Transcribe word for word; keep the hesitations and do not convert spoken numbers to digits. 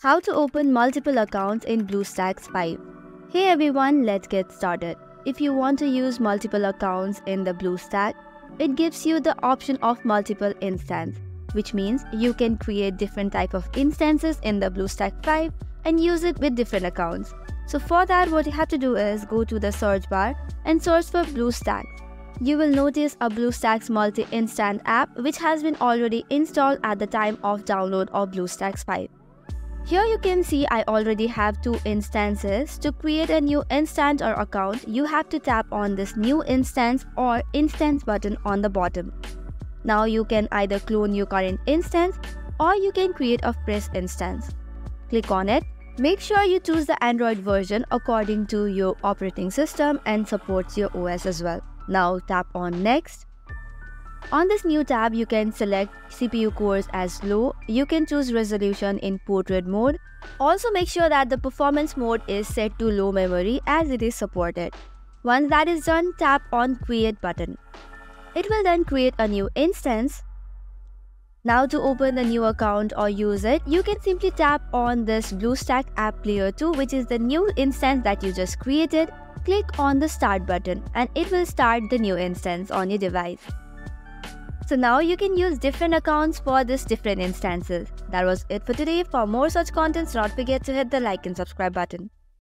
How to open multiple accounts in BlueStacks five. Hey everyone, let's get started. If you want to use multiple accounts in the BlueStacks, it gives you the option of multiple instance, which means you can create different type of instances in the BlueStacks five and use it with different accounts. So for that, what you have to do is go to the search bar and search for BlueStacks. You will notice a BlueStacks multi-instance app which has been already installed at the time of download of BlueStacks five. Here you can see I already have two instances. To create a new instance or account, you have to tap on this new instance or instance button on the bottom. Now you can either clone your current instance or you can create a fresh instance. Click on it. Make sure you choose the Android version according to your operating system and supports your O S as well. Now tap on next. On this new tab, you can select C P U cores as low. You can choose resolution in portrait mode. Also make sure that the performance mode is set to low memory as it is supported. Once that is done, tap on create button. It will then create a new instance. Now to open the new account or use it, you can simply tap on this BlueStacks app player two, which is the new instance that you just created. Click on the start button and it will start the new instance on your device. So now you can use different accounts for these different instances. That was it for today. For more such contents, don't forget to hit the like and subscribe button.